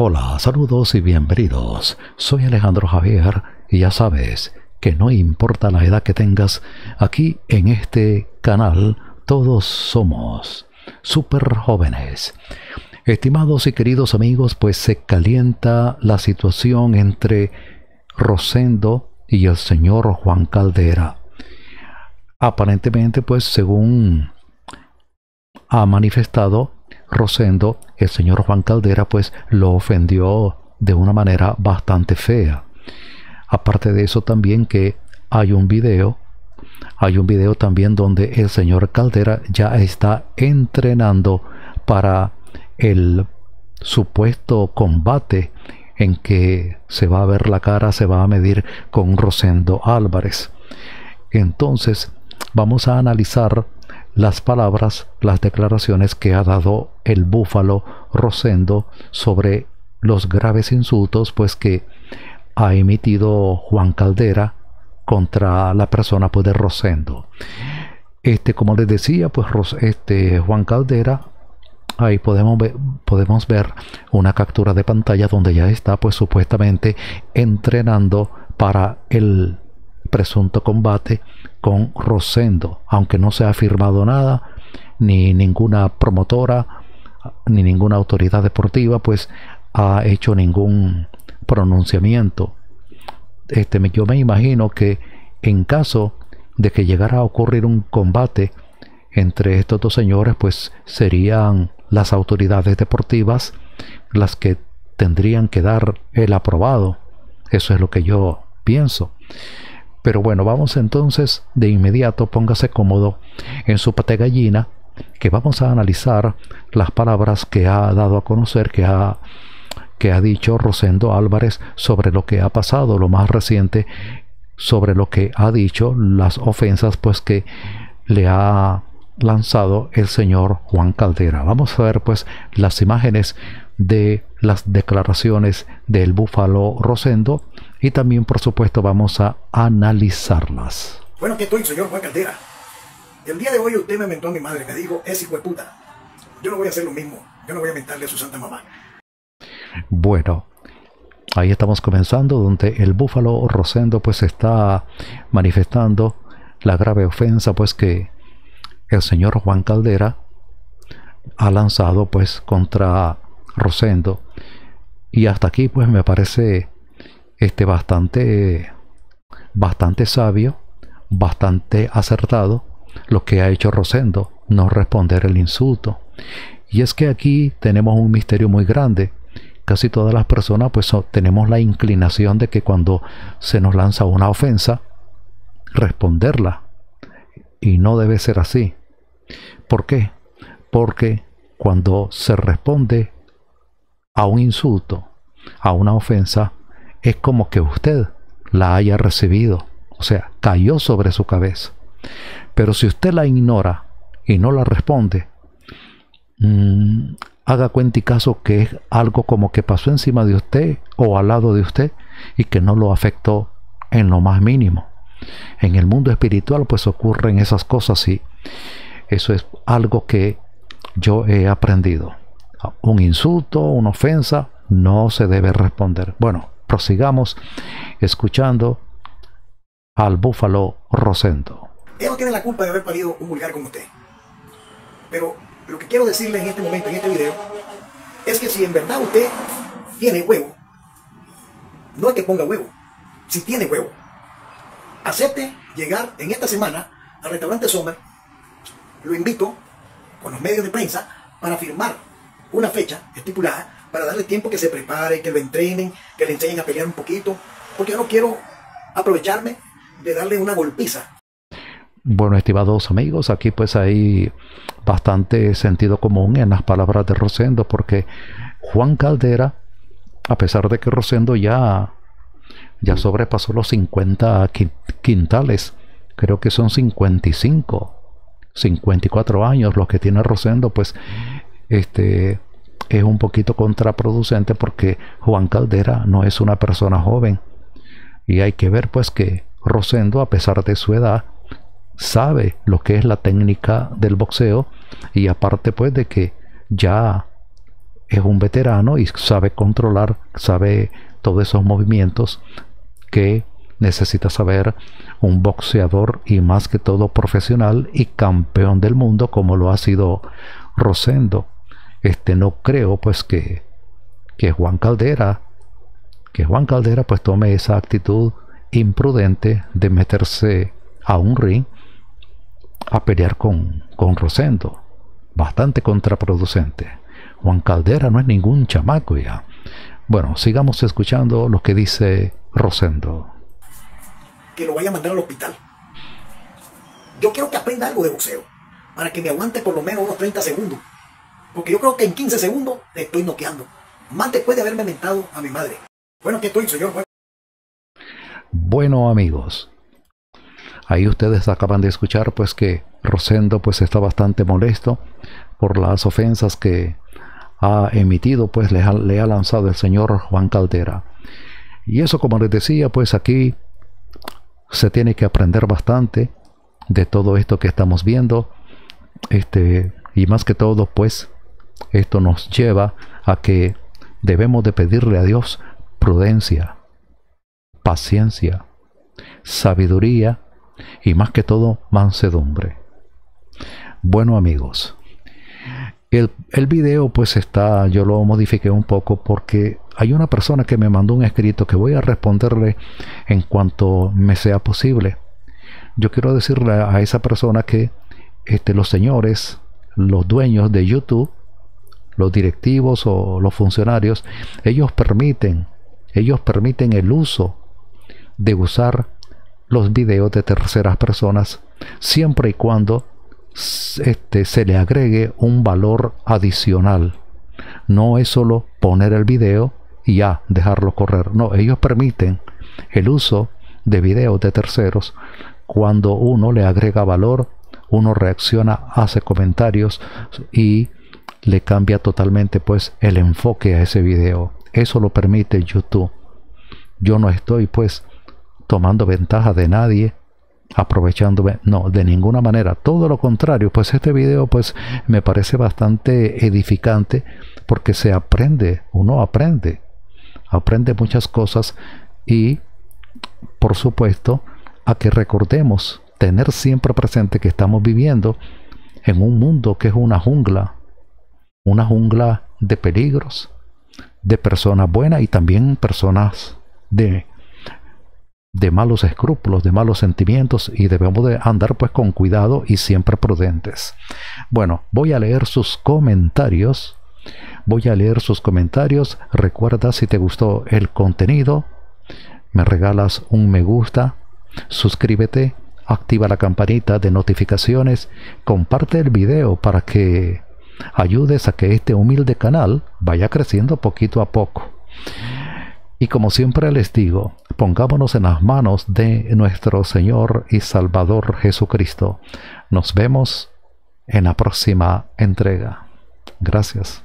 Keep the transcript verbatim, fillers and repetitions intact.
Hola, saludos y bienvenidos. Soy Alejandro Javier y ya sabes que no importa la edad que tengas, aquí en este canal todos somos súper jóvenes. Estimados y queridos amigos, pues se calienta la situación entre Rosendo y el señor Juan Caldera. Aparentemente, pues según ha manifestado Rosendo, el señor Juan Caldera pues lo ofendió de una manera bastante fea. Aparte de eso también que hay un video, hay un video también donde el señor Caldera ya está entrenando para el supuesto combate en que se va a ver la cara, se va a medir con Rosendo Álvarez. Entonces vamos a analizar las palabras, las declaraciones que ha dado el búfalo Rosendo sobre los graves insultos pues que ha emitido Juan Caldera contra la persona pues de Rosendo. Este, como les decía, pues este Juan Caldera, ahí podemos ver, podemos ver una captura de pantalla donde ya está pues supuestamente entrenando para el presunto combate con Rosendo, aunque no se ha firmado nada, ni ninguna promotora ni ninguna autoridad deportiva pues ha hecho ningún pronunciamiento. Este, yo me imagino que en caso de que llegara a ocurrir un combate entre estos dos señores, pues serían las autoridades deportivas las que tendrían que dar el aprobado. Eso es lo que yo pienso. Pero bueno, vamos entonces de inmediato, póngase cómodo en su pata de gallina, que vamos a analizar las palabras que ha dado a conocer, que ha, que ha dicho Rosendo Álvarez sobre lo que ha pasado, lo más reciente, sobre lo que ha dicho, las ofensas pues que le ha lanzado el señor Juan Caldera. Vamos a ver pues las imágenes de las declaraciones del búfalo Rosendo y también por supuesto vamos a analizarlas. Bueno, aquí estoy, señor Juan Caldera. El día de hoy usted me mentó a mi madre, me dijo, es hijo de puta. Yo no voy a hacer lo mismo, yo no voy a mentarle a su santa mamá. Bueno, ahí estamos comenzando donde el búfalo Rosendo pues está manifestando la grave ofensa pues que el señor Juan Caldera ha lanzado pues contra Rosendo. Y hasta aquí pues me parece este bastante bastante sabio, bastante acertado lo que ha hecho Rosendo, no responder el insulto. Y es que aquí tenemos un misterio muy grande. Casi todas las personas pues tenemos la inclinación de que cuando se nos lanza una ofensa responderla, y no debe ser así. ¿Por qué? Porque cuando se responde a un insulto, a una ofensa, es como que usted la haya recibido, o sea, cayó sobre su cabeza. Pero si usted la ignora y no la responde, mmm, haga cuenta y caso que es algo como que pasó encima de usted o al lado de usted y que no lo afectó en lo más mínimo. En el mundo espiritual pues ocurren esas cosas y eso es algo que yo he aprendido. Un insulto, una ofensa, no se debe responder. Bueno, prosigamos escuchando al búfalo Rosendo. Él no tiene la culpa de haber parido un vulgar como usted. Pero lo que quiero decirle en este momento, en este video, es que si en verdad usted tiene huevo, no es que ponga huevo, si tiene huevo, acepte llegar en esta semana al restaurante Sommer. Lo invito con los medios de prensa para firmar una fecha estipulada para darle tiempo que se prepare, que lo entrenen, que le enseñen a pelear un poquito, porque yo no quiero aprovecharme de darle una golpiza. Bueno, estimados amigos, aquí pues hay bastante sentido común en las palabras de Rosendo, porque Juan Caldera, a pesar de que Rosendo ya, ya sobrepasó los cincuenta quintales, creo que son cincuenta y cinco, cincuenta y cuatro años los que tiene Rosendo, pues este es un poquito contraproducente porque Juan Caldera no es una persona joven y hay que ver pues que Rosendo, a pesar de su edad, sabe lo que es la técnica del boxeo y aparte pues de que ya es un veterano y sabe controlar, sabe todos esos movimientos que necesita saber un boxeador, y más que todo profesional y campeón del mundo como lo ha sido Rosendo. Este, no creo pues que, que Juan Caldera que Juan Caldera pues tome esa actitud imprudente de meterse a un ring a pelear con, con Rosendo. Bastante contraproducente. Juan Caldera no es ningún chamaco ya. Bueno, sigamos escuchando lo que dice Rosendo. Que lo vaya a mandar al hospital. Yo quiero que aprenda algo de boxeo, para que me aguante por lo menos unos treinta segundos, porque yo creo que en quince segundos te estoy noqueando, más después de haberme mentado a mi madre. Bueno, que estoy, señor juez. Bueno, amigos, ahí ustedes acaban de escuchar pues que Rosendo pues está bastante molesto por las ofensas que ha emitido, pues le ha, le ha lanzado el señor Juan Caldera. Y eso, como les decía, pues aquí se tiene que aprender bastante de todo esto que estamos viendo, este, y más que todo pues esto nos lleva a que debemos de pedirle a Dios prudencia, paciencia, sabiduría y más que todo mansedumbre. Bueno, amigos, el, el video pues está, yo lo modifiqué un poco porque hay una persona que me mandó un escrito que voy a responderle en cuanto me sea posible. Yo quiero decirle a esa persona que este, los señores, los dueños de YouTube, los directivos o los funcionarios, ellos permiten, ellos permiten el uso de usar los videos de terceras personas siempre y cuando este, se le agregue un valor adicional. No es solo poner el video y ya dejarlo correr. No, ellos permiten el uso de videos de terceros cuando uno le agrega valor, uno reacciona, hace comentarios y le cambia totalmente pues el enfoque a ese video. Eso lo permite YouTube. Yo no estoy pues tomando ventaja de nadie, aprovechándome, no, de ninguna manera, todo lo contrario. Pues este video pues me parece bastante edificante porque se aprende, uno aprende aprende muchas cosas, y por supuesto a que recordemos tener siempre presente que estamos viviendo en un mundo que es una jungla, una jungla de peligros, de personas buenas y también personas de, de malos escrúpulos, de malos sentimientos, y debemos de andar pues con cuidado y siempre prudentes. Bueno, voy a leer sus comentarios. Voy a leer sus comentarios. Recuerda, si te gustó el contenido, me regalas un me gusta, suscríbete, activa la campanita de notificaciones, comparte el video para que ayudes a que este humilde canal vaya creciendo poquito a poco. Y como siempre les digo, pongámonos en las manos de nuestro Señor y Salvador Jesucristo. Nos vemos en la próxima entrega. Gracias.